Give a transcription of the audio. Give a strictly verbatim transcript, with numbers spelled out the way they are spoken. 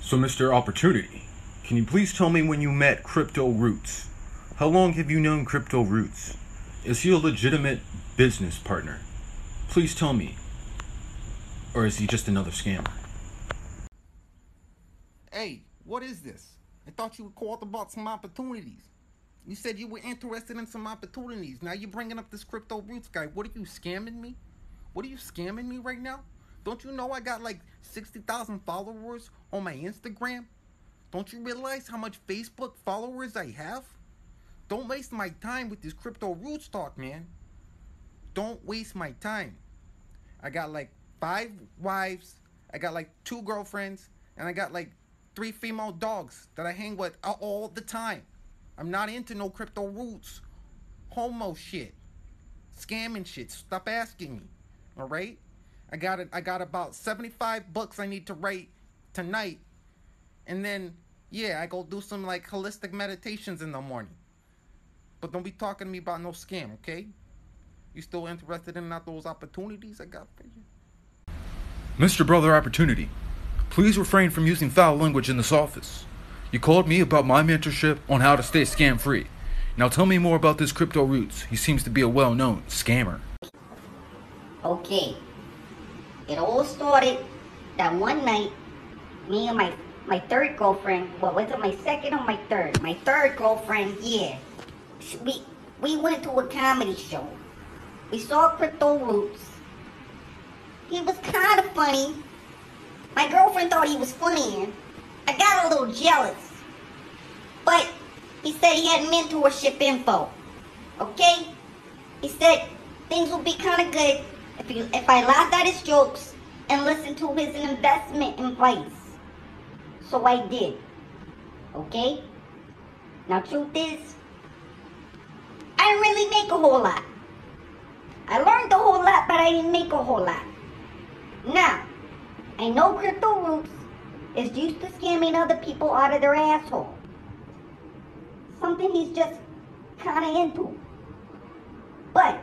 So, Mister Opportunity, can you please tell me when you met Crypto Rootz? How long have you known Crypto Rootz? Is he a legitimate business partner? Please tell me. Or is he just another scammer? Hey, what is this? I thought you called about some opportunities. You said you were interested in some opportunities. Now you're bringing up this Crypto Rootz guy. What are you, scamming me? What are you, scamming me right now? Don't you know I got like sixty thousand followers on my Instagram? Don't you realize how much Facebook followers I have? Don't waste my time with this Crypto Rootz talk, man. Don't waste my time. I got like five wives. I got like two girlfriends. And I got like three female dogs that I hang with all the time. I'm not into no Crypto Rootz, homo shit, scamming shit. Stop asking me, all right? I got it. I got about seventy-five books I need to write tonight, and then yeah, I go do some like holistic meditations in the morning. But don't be talking to me about no scam, okay? You still interested in not those opportunities I got for you, Mister Brother Opportunity? Please refrain from using foul language in this office. You called me about my mentorship on how to stay scam free. Now tell me more about this Crypto Rootz. He seems to be a well-known scammer. Okay. It all started that one night, me and my, my third girlfriend, well, was it my second or my third? My third girlfriend, yeah. We, we went to a comedy show. We saw Crypto Rootz. He was kind of funny. My girlfriend thought he was funny, and I got a little jealous. But he said he had mentorship info, okay? He said things would be kind of good If, you, if I laughed at his jokes and listened to his investment advice. So I did, okay? Now truth is, I didn't really make a whole lot. I learned a whole lot, but I didn't make a whole lot. Now, I know Crypto Rootz is used to scamming other people out of their asshole. Something he's just kind of into. But